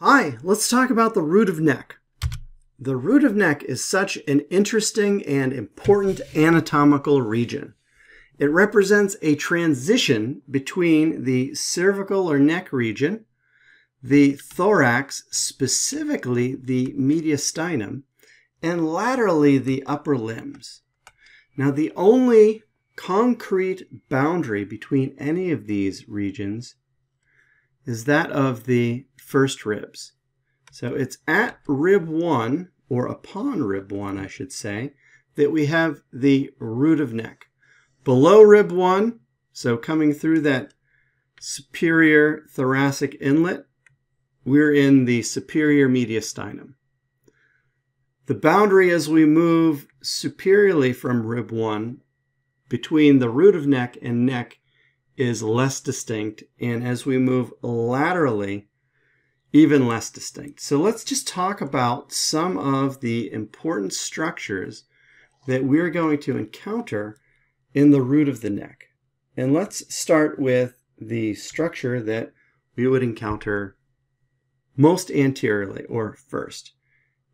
Hi, let's talk about the root of neck. The root of neck is such an interesting and important anatomical region. It represents a transition between the cervical or neck region, the thorax, specifically the mediastinum, and laterally the upper limbs. Now, the only concrete boundary between any of these regions is that of the first ribs. So it's at rib 1, or upon rib 1, I should say, that we have the root of neck. Below rib 1, so coming through that superior thoracic inlet, we're in the superior mediastinum. The boundary as we move superiorly from rib 1 between the root of neck and neck is less distinct, and as we move laterally, even less distinct. So let's just talk about some of the important structures that we're going to encounter in the root of the neck. And let's start with the structure that we would encounter most anteriorly, or first,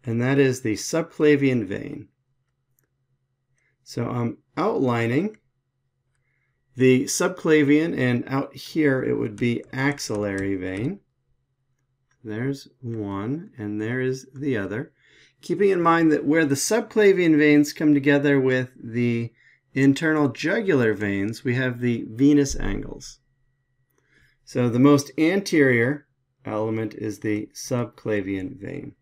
and that is the subclavian vein. So I'm outlining the subclavian, and out here it would be axillary vein. There's one, and there is the other. Keeping in mind that where the subclavian veins come together with the internal jugular veins, we have the venous angles. So the most anterior element is the subclavian vein.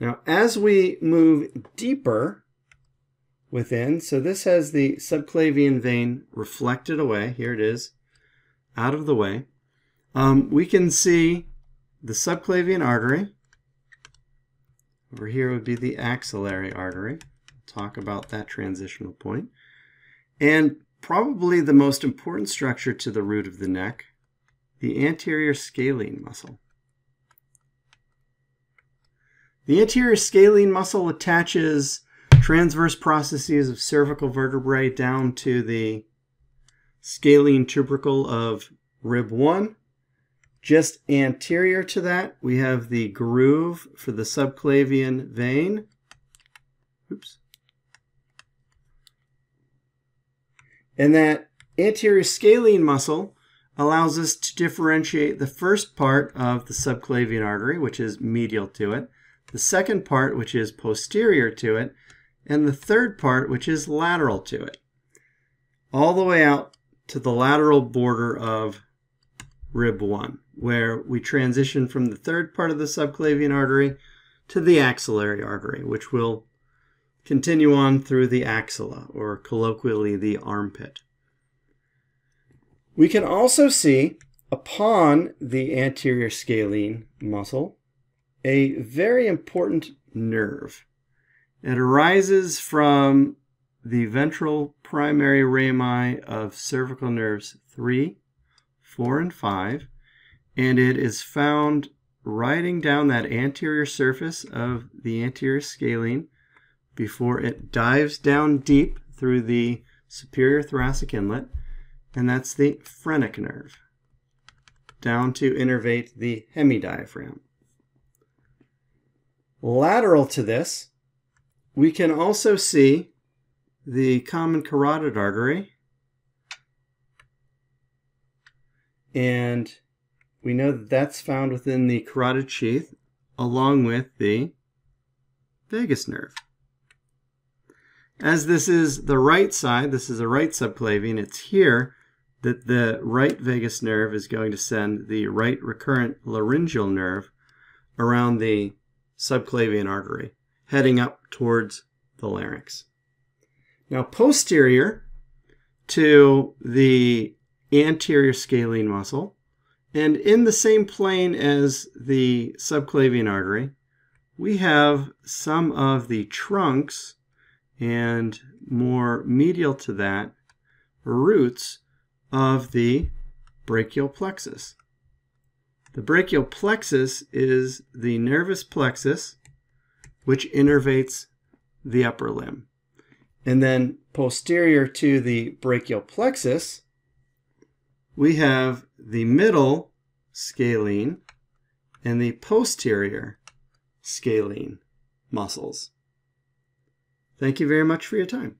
Now, as we move deeper within, so this has the subclavian vein reflected away. Here it is, out of the way. We can see the subclavian artery. Over here would be the axillary artery. We'll talk about that transitional point. And probably the most important structure to the root of the neck, the anterior scalene muscle. The anterior scalene muscle attaches transverse processes of cervical vertebrae down to the scalene tubercle of rib 1. Just anterior to that, we have the groove for the subclavian vein. Oops. And that anterior scalene muscle allows us to differentiate the first part of the subclavian artery, which is medial to it, the second part, which is posterior to it, and the third part, which is lateral to it, all the way out to the lateral border of rib 1, where we transition from the third part of the subclavian artery to the axillary artery, which will continue on through the axilla, or colloquially the armpit. We can also see upon the anterior scalene muscle a very important nerve. It arises from the ventral primary rami of cervical nerves 3, 4, and 5, and it is found riding down that anterior surface of the anterior scalene before it dives down deep through the superior thoracic inlet, and that's the phrenic nerve, down to innervate the hemidiaphragm. Lateral to this, we can also see the common carotid artery, and we know that that's found within the carotid sheath along with the vagus nerve. As this is the right side, this is the right subclavian, it's here that the right vagus nerve is going to send the right recurrent laryngeal nerve around the subclavian artery, heading up towards the larynx. Now, posterior to the anterior scalene muscle, and in the same plane as the subclavian artery, we have some of the trunks and, more medial to that, roots of the brachial plexus. The brachial plexus is the nervous plexus, which innervates the upper limb. And then posterior to the brachial plexus, we have the middle scalene and the posterior scalene muscles. Thank you very much for your time.